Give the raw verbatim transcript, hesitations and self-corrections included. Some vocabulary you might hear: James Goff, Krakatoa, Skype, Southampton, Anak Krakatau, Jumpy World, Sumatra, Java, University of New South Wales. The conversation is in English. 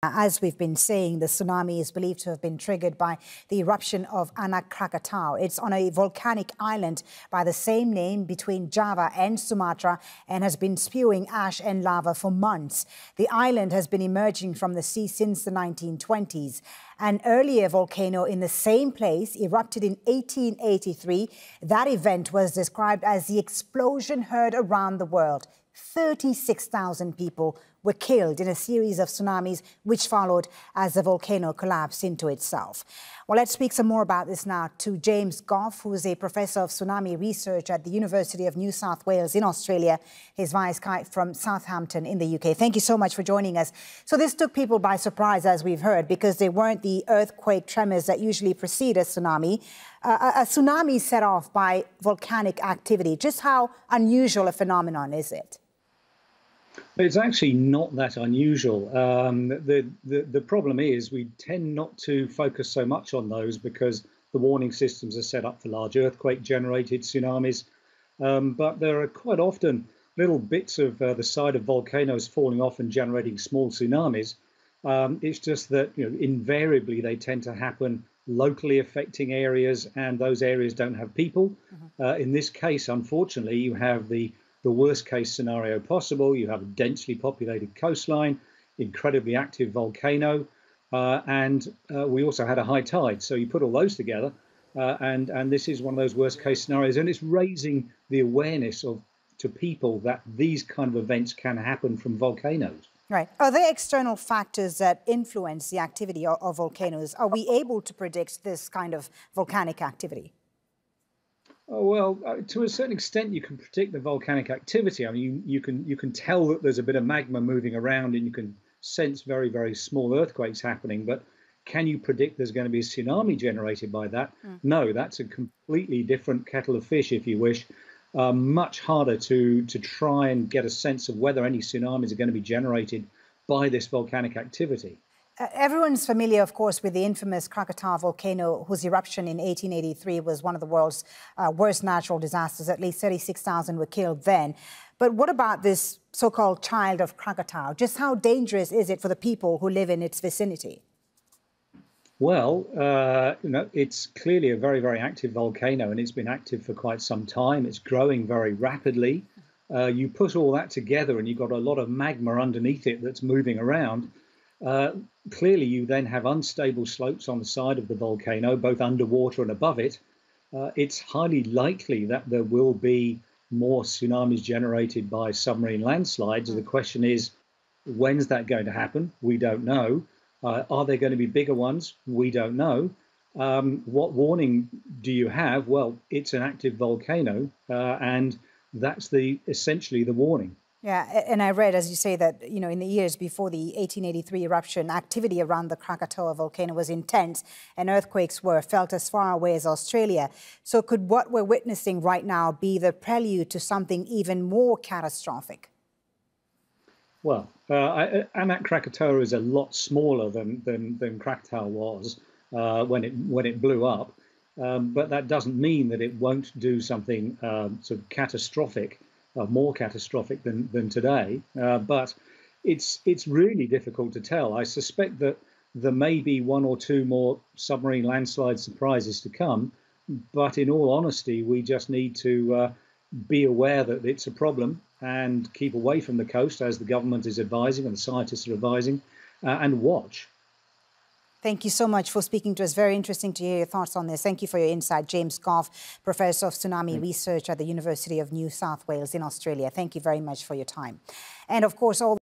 As we've been seeing, the tsunami is believed to have been triggered by the eruption of Anak Krakatau. It's on a volcanic island by the same name between Java and Sumatra and has been spewing ash and lava for months. The island has been emerging from the sea since the nineteen twenties. An earlier volcano in the same place erupted in eighteen eighty-three. That event was described as the explosion heard around the world. thirty-six thousand people were killed in a series of tsunamis which followed as the volcano collapsed into itself. Well, let's speak some more about this now to James Goff, who is a professor of tsunami research at the University of New South Wales in Australia. He's via Skype from Southampton in the U K. Thank you so much for joining us. So this took people by surprise, as we've heard, because they weren't the earthquake tremors that usually precede a tsunami. Uh, a tsunami set off by volcanic activity. Just how unusual a phenomenon is it? It's actually not that unusual. Um, the, the, the problem is we tend not to focus so much on those because the warning systems are set up for large earthquake-generated tsunamis. Um, but there are quite often little bits of uh, the side of volcanoes falling off and generating small tsunamis. Um, it's just that, you know, invariably they tend to happen locally, affecting areas, and those areas don't have people. Mm-hmm. Uh, in this case, unfortunately, you have the The worst case scenario possible. You have a densely populated coastline, incredibly active volcano, uh, and uh, we also had a high tide. So you put all those together, uh, and and this is one of those worst case scenarios. And it's raising the awareness of to people that these kind of events can happen from volcanoes. Right. Are there external factors that influence the activity of, of volcanoes? Are we able to predict this kind of volcanic activity? Oh, well, uh, to a certain extent, you can predict the volcanic activity. I mean, you, you can you can tell that there's a bit of magma moving around, and you can sense very, very small earthquakes happening. But can you predict there's going to be a tsunami generated by that? Mm. No, that's a completely different kettle of fish, if you wish. Uh, much harder to to try and get a sense of whether any tsunamis are going to be generated by this volcanic activity. Uh, everyone's familiar, of course, with the infamous Krakatau volcano, whose eruption in eighteen eighty-three was one of the world's uh, worst natural disasters. At least thirty-six thousand were killed then. But what about this so-called child of Krakatau? Just how dangerous is it for the people who live in its vicinity? Well, uh, you know, it's clearly a very, very active volcano, and it's been active for quite some time. It's growing very rapidly. Uh, you put all that together, and you've got a lot of magma underneath it that's moving around. Uh, clearly, you then have unstable slopes on the side of the volcano, both underwater and above it. Uh, it's highly likely that there will be more tsunamis generated by submarine landslides. The question is, when's that going to happen? We don't know. Uh, are there going to be bigger ones? We don't know. Um, what warning do you have? Well, it's an active volcano, uh, and that's the essentially the warning. Yeah, and I read, as you say, that, you know, in the years before the eighteen eighty-three eruption, activity around the Krakatoa volcano was intense and earthquakes were felt as far away as Australia. So could what we're witnessing right now be the prelude to something even more catastrophic? Well, uh, Anak Krakatoa is a lot smaller than, than, than Krakatoa was uh, when, it, when it blew up, um, but that doesn't mean that it won't do something um, sort of catastrophic. Uh, more catastrophic than than today, uh, but it's it's really difficult to tell. I suspect that there may be one or two more submarine landslide surprises to come, but in all honesty, we just need to uh, be aware that it's a problem and keep away from the coast, as the government is advising and the scientists are advising, uh, and watch. Thank you so much for speaking to us. Very interesting to hear your thoughts on this. Thank you for your insight. James Goff, Professor of Tsunami Research at the University of New South Wales in Australia. Thank you very much for your time. And of course, all